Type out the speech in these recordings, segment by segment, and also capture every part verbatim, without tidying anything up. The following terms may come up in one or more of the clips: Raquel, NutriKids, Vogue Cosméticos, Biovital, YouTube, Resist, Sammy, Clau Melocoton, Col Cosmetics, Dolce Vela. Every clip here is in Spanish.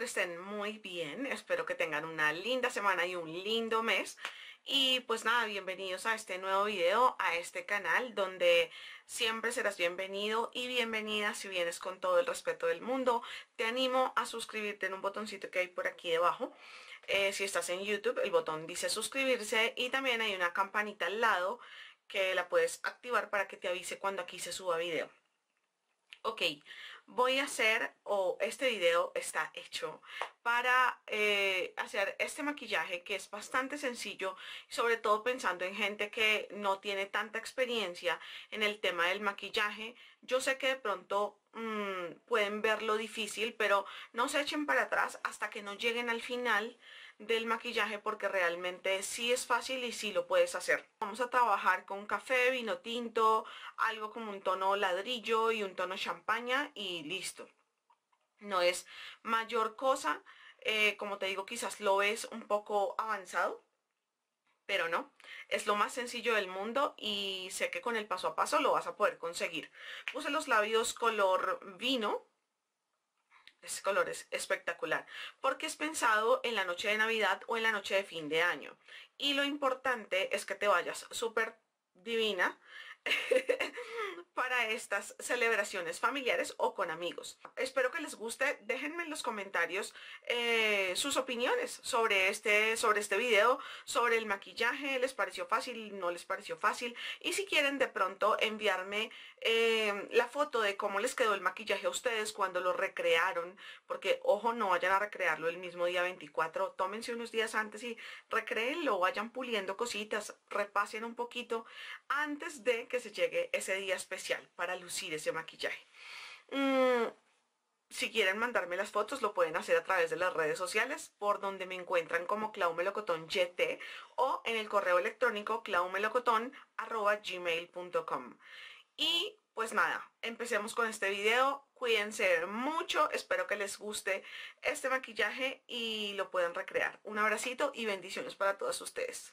que estén muy bien, espero que tengan una linda semana y un lindo mes. Y pues nada, bienvenidos a este nuevo video, a este canal donde siempre serás bienvenido y bienvenida si vienes con todo el respeto del mundo. Te animo a suscribirte en un botoncito que hay por aquí debajo. Eh, si estás en YouTube, el botón dice suscribirse y también hay una campanita al lado que la puedes activar para que te avise cuando aquí se suba video. Ok, voy a hacer, o oh, este video está hecho para eh, hacer este maquillaje que es bastante sencillo, sobre todo pensando en gente que no tiene tanta experiencia en el tema del maquillaje. Yo sé que de pronto mmm, pueden verlo difícil, pero no se echen para atrás hasta que no lleguen al final del maquillaje, porque realmente sí es fácil y sí lo puedes hacer. Vamos a trabajar con café, vino tinto, algo como un tono ladrillo y un tono champaña y listo. No es mayor cosa, eh, como te digo, quizás lo ves un poco avanzado, pero no, es lo más sencillo del mundo y sé que con el paso a paso lo vas a poder conseguir. Puse los labios color vino. Ese color es espectacular porque es pensado en la noche de Navidad o en la noche de fin de año. Y lo importante es que te vayas súper divina para estas celebraciones familiares o con amigos. Espero que les guste. Déjenme en los comentarios eh, sus opiniones sobre este, sobre este video, sobre el maquillaje. ¿Les pareció fácil? ¿No les pareció fácil? Y si quieren de pronto enviarme eh, la foto de cómo les quedó el maquillaje a ustedes cuando lo recrearon, porque ojo, no vayan a recrearlo el mismo día veinticuatro, tómense unos días antes y recréenlo, vayan puliendo cositas, repasen un poquito antes de que se llegue ese día especial para lucir ese maquillaje. Mm, si quieren mandarme las fotos lo pueden hacer a través de las redes sociales, por donde me encuentran como Clau Melocoton Y T, o en el correo electrónico claumelocoton arroba gmail punto com. Y pues nada, empecemos con este video. Cuídense mucho, espero que les guste este maquillaje y lo puedan recrear. Un abracito y bendiciones para todos ustedes.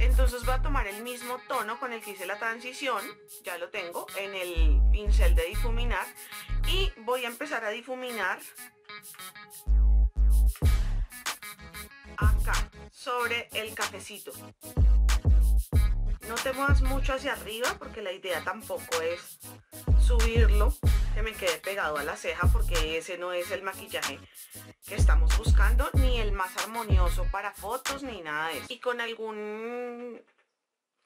Entonces voy a tomar el mismo tono con el que hice la transición, ya lo tengo en el pincel de difuminar, y voy a empezar a difuminar acá, sobre el cafecito. No te muevas mucho hacia arriba porque la idea tampoco es subirlo, que me quede pegado a la ceja, porque ese no es el maquillaje que estamos buscando, ni el más armonioso para fotos, ni nada de eso. Y con algún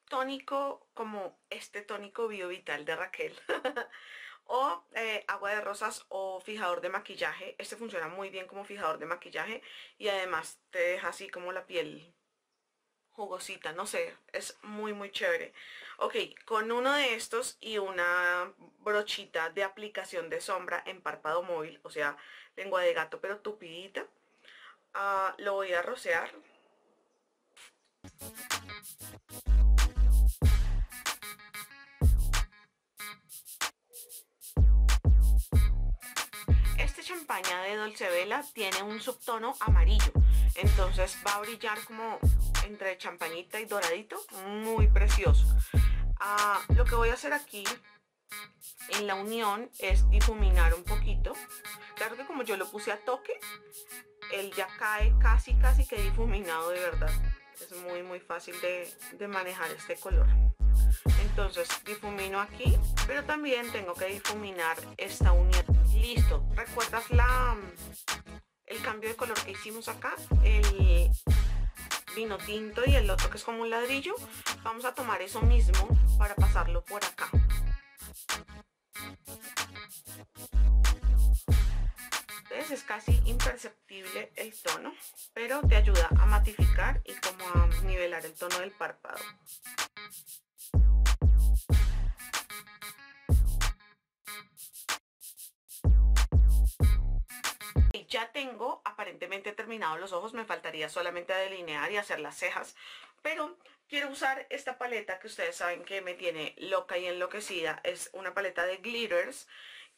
tónico, como este tónico Biovital de Raquel, o eh, agua de rosas o fijador de maquillaje. Este funciona muy bien como fijador de maquillaje y además te deja así como la piel jugosita, no sé, es muy muy chévere. Ok, con uno de estos y una brochita de aplicación de sombra en párpado móvil, o sea, lengua de gato pero tupidita, uh, lo voy a rocear. Este champaña de Dolce Vela tiene un subtono amarillo, entonces va a brillar como entre champañita y doradito, muy precioso. Ah, lo que voy a hacer aquí en la unión es difuminar un poquito. Claro que como yo lo puse a toque, él ya cae casi casi que difuminado de verdad. Es muy muy fácil de, de manejar este color. Entonces difumino aquí, pero también tengo que difuminar esta unión. Listo, ¿recuerdas la, el cambio de color que hicimos acá? El vino tinto y el otro que es como un ladrillo. Vamos a tomar eso mismo para pasarlo por acá. ¿Ves? Es casi imperceptible el tono, pero te ayuda a matificar y como a nivelar el tono del párpado. Ya tengo aparentemente terminado los ojos, me faltaría solamente delinear y hacer las cejas, pero quiero usar esta paleta que ustedes saben que me tiene loca y enloquecida. Es una paleta de glitters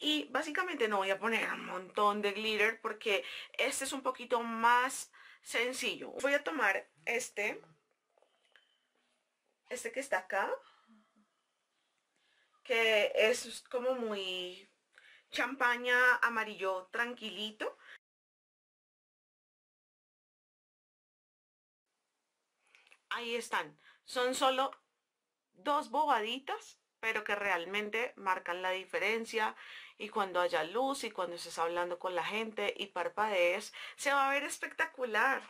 y básicamente no voy a poner un montón de glitter porque este es un poquito más sencillo. Voy a tomar este, este que está acá, que es como muy champaña amarillo tranquilito. Ahí están, son solo dos bobaditas, pero que realmente marcan la diferencia, y cuando haya luz y cuando estés hablando con la gente y parpadees, se va a ver espectacular.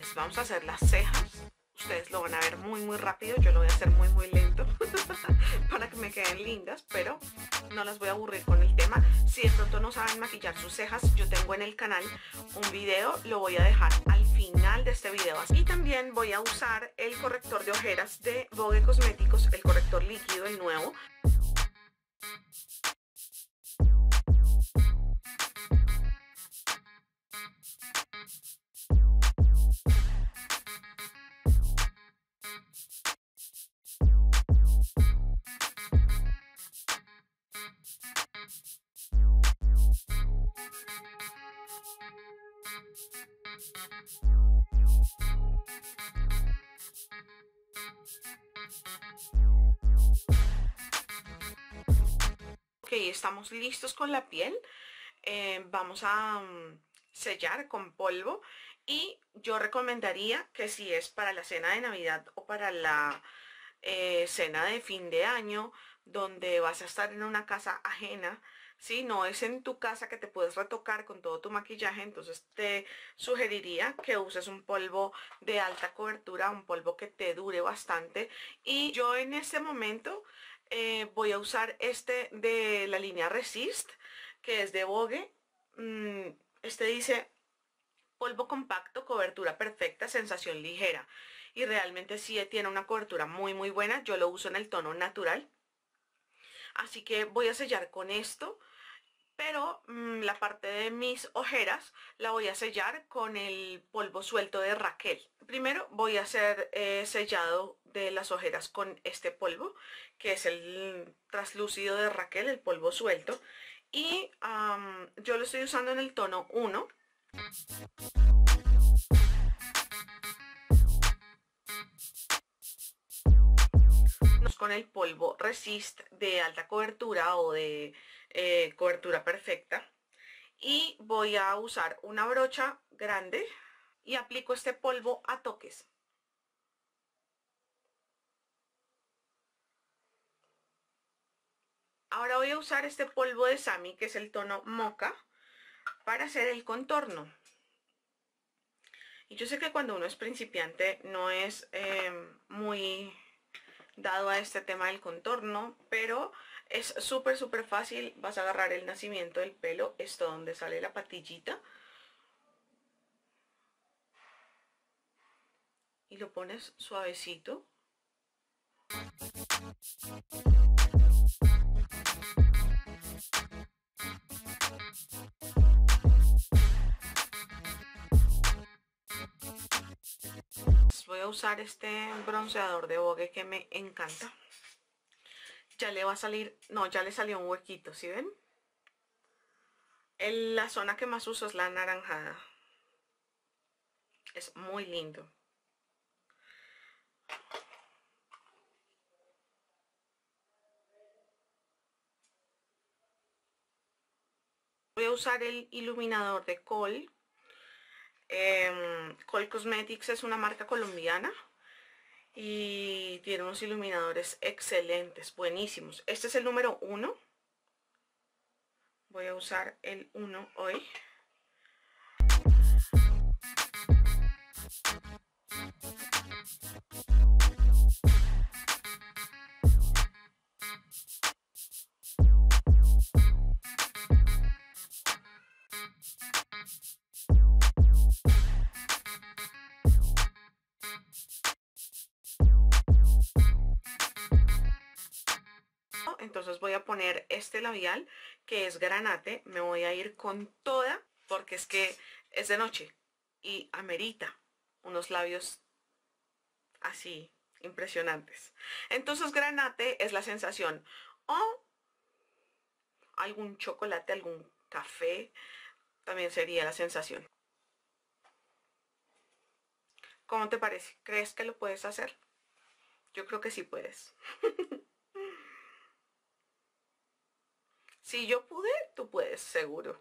Les vamos a hacer las cejas. Ustedes lo van a ver muy muy rápido, yo lo voy a hacer muy muy lento para que me queden lindas, pero no las voy a aburrir con el tema. Si de pronto no saben maquillar sus cejas, yo tengo en el canal un video, lo voy a dejar al final de este video. Y también voy a usar el corrector de ojeras de Vogue Cosméticos, el corrector líquido, el nuevo. Ok, estamos listos con la piel. eh, Vamos a um, sellar con polvo. Y yo recomendaría que si es para la cena de Navidad o para la eh, cena de fin de año, donde vas a estar en una casa ajena, ¿sí? No es en tu casa que te puedes retocar con todo tu maquillaje, entonces te sugeriría que uses un polvo de alta cobertura, un polvo que te dure bastante. Y yo en este momento eh, voy a usar este de la línea Resist, que es de Vogue. Este dice polvo compacto, cobertura perfecta, sensación ligera. Y realmente sí tiene una cobertura muy muy buena, yo lo uso en el tono natural. Así que voy a sellar con esto, pero mmm, la parte de mis ojeras la voy a sellar con el polvo suelto de Raquel. Primero voy a hacer eh, sellado de las ojeras con este polvo, que es el traslúcido de Raquel, el polvo suelto. Y um, yo lo estoy usando en el tono uno. Con el polvo Resist de alta cobertura o de eh, cobertura perfecta, y voy a usar una brocha grande y aplico este polvo a toques. Ahora voy a usar este polvo de Sammy, que es el tono mocha, para hacer el contorno. Y yo sé que cuando uno es principiante no es eh, muy dado a este tema del contorno, pero es súper súper fácil. Vas a agarrar el nacimiento del pelo, esto donde sale la patillita, y lo pones suavecito. Voy a usar este bronceador de Vogue que me encanta. Ya le va a salir, no, ya le salió un huequito, ¿sí ven? El, la zona que más uso es la anaranjada. Es muy lindo. Voy a usar el iluminador de Col Eh, Col Cosmetics es una marca colombiana y tiene unos iluminadores excelentes, buenísimos. Este es el número uno. Voy a usar el uno hoy. Entonces voy a poner este labial que es granate. Me voy a ir con toda porque es que es de noche y amerita unos labios así impresionantes. Entonces granate es la sensación, o algún chocolate, algún café también sería la sensación. ¿Cómo te parece? ¿Crees que lo puedes hacer? Yo creo que sí puedes. Si yo pude, tú puedes, seguro.